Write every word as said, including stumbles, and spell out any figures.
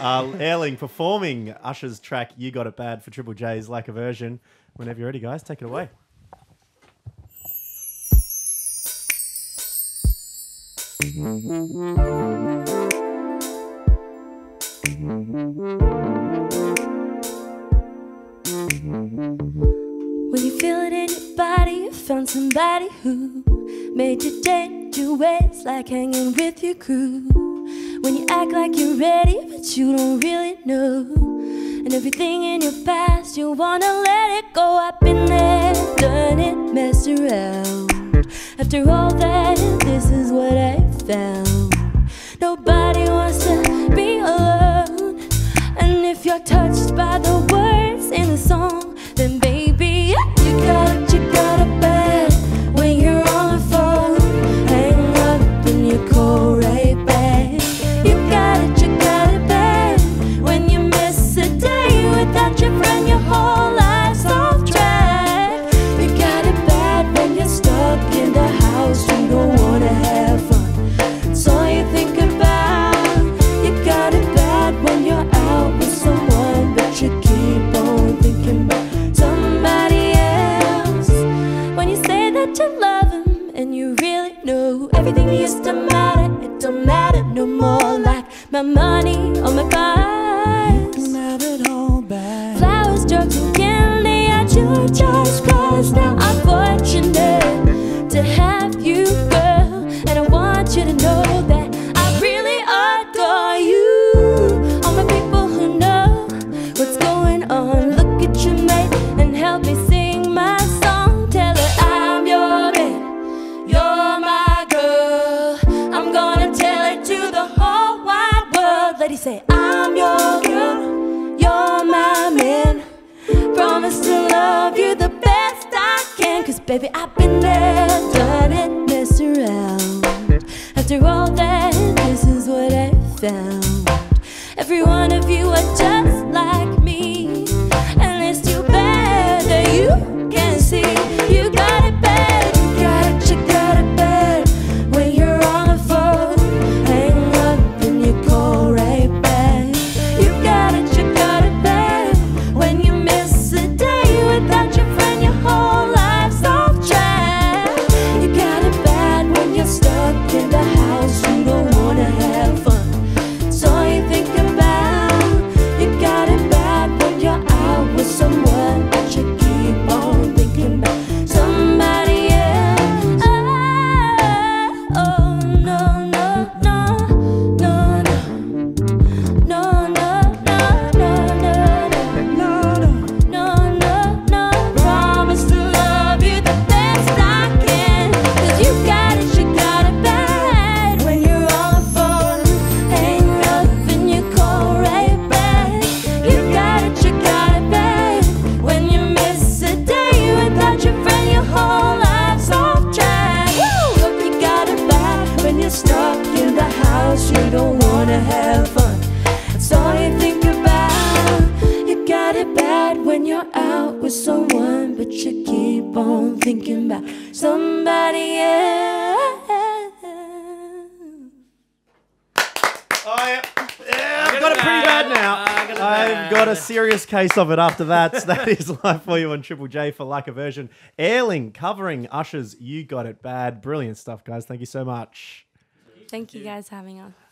Uh, Airling performing Usher's track You Got It Bad for Triple J's Like A Version. Whenever you're ready, guys, take it away. When you feel it in your body, you found somebody who made you change your ways, like hanging with your crew. When you act like you're ready, but you don't really know, and everything in your past, you wanna let it go. I've been there, done it, messed around. After all that, this is what I found. Nobody wants to be alone, and if you're touched by the words in the song, then baby, you got it, you got it bad. When you're on the phone, hang up and you call right back. You got it, you got it bad. When you miss a day without your friend, your whole life's off track. You got it bad when you're stuck in the house, you don't wanna have fun. It's all you think about. You got it bad when you're out with someone, but you keep on thinking about somebody else. When you say that you love him and you really know, everything used to matter, it don't matter no more. Like my money or my cars, you can have it all back. Flowers, drugs, and candy at your choice. Cause now I'm fortunate to have you, girl, and I want you to know that I really adore you. All my people who know what's going on, look at you, mate, and help me sing my song. Tell her I'm your man, you're my girl. I'm gonna tell it to the whole wide world. Lady, say I'm your girl, you're my man. Promise to love you the best I can. Cause baby, I've been there, done it, messed around. After all that, this is what I found. Every one of you are just like me, and it's too bad that you can't see. You got it bad, you got it, you got it bad. When you're on the phone, hang up and you call right back. You got it, you got it bad. When you miss a day without your friend, your whole life's off track. You got it bad when you're stuck in the house, you don't wanna have fun. Someone, but you keep on thinking about somebody else. Oh yeah, yeah, I've got it pretty bad now. I've got a serious case of it after that. So that is live for you on Triple J for Like A Version. Airling covering Usher's You Got It Bad. Brilliant stuff, guys. Thank you so much. Thank you guys for having us.